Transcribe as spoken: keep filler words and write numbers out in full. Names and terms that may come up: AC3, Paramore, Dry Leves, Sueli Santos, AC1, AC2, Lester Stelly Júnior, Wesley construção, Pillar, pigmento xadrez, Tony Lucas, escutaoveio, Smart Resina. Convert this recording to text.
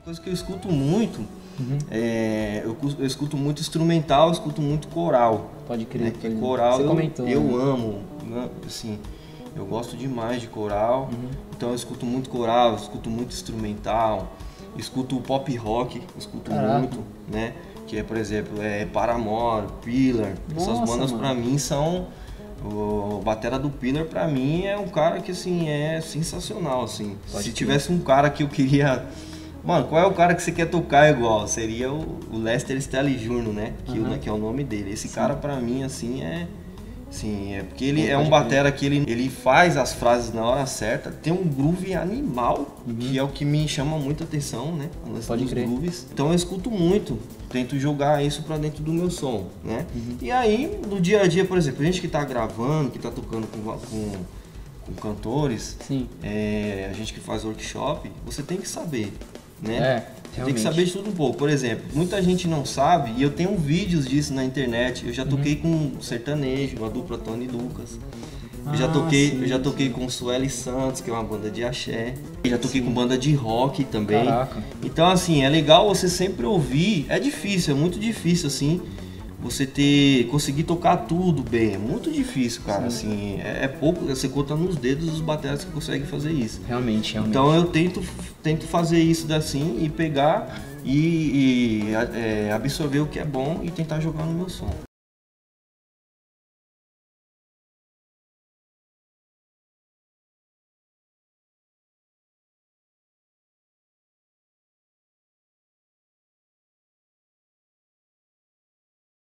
Uma coisa que eu escuto muito, uhum. é, eu, eu escuto muito instrumental, eu escuto muito coral. Pode crer. Né? Porque coral você eu, comentou, eu né? amo, assim, eu gosto demais de coral, uhum. então eu escuto muito coral, eu escuto muito instrumental, eu escuto pop rock, eu escuto Caraca. muito, né? Que é, por exemplo, é Paramore, Pillar, Nossa, essas bandas mano. pra mim são... O batera do Pillar pra mim é um cara que assim, é sensacional, assim. Pode Se tivesse ser. um cara que eu queria... Mano, qual é o cara que você quer tocar igual? Seria o Lester Stelly Júnior, né? Que, uhum. né? que é o nome dele. Esse Sim. cara pra mim, assim, é... Sim, é porque ele Pode é um batera crer. que ele, ele faz as frases na hora certa, tem um groove animal, uhum. que é o que me chama muita atenção, né? Pode crer. Grooves. Então eu escuto muito, tento jogar isso pra dentro do meu som, né? Uhum. E aí, no dia a dia, por exemplo, a gente que tá gravando, que tá tocando com, com, com cantores, Sim. É, a gente que faz workshop, você tem que saber, né? É. Realmente. Tem que saber de tudo um pouco. Por exemplo, muita gente não sabe, e eu tenho vídeos disso na internet. Eu já toquei uhum. com sertanejo, a dupla Tony Lucas. Eu ah, já toquei, sim, eu já toquei sim. com Sueli Santos, que é uma banda de axé. Eu já toquei sim. com banda de rock também. Caraca. Então, assim, é legal você sempre ouvir. É difícil, é muito difícil, assim, você ter conseguir tocar tudo bem. É muito difícil, cara. Sim. Assim, é, é pouco, você conta nos dedos os bateras que conseguem fazer isso. Realmente, realmente. Então, eu tento... Tento fazer isso assim e pegar e, e é, absorver o que é bom e tentar jogar no meu som.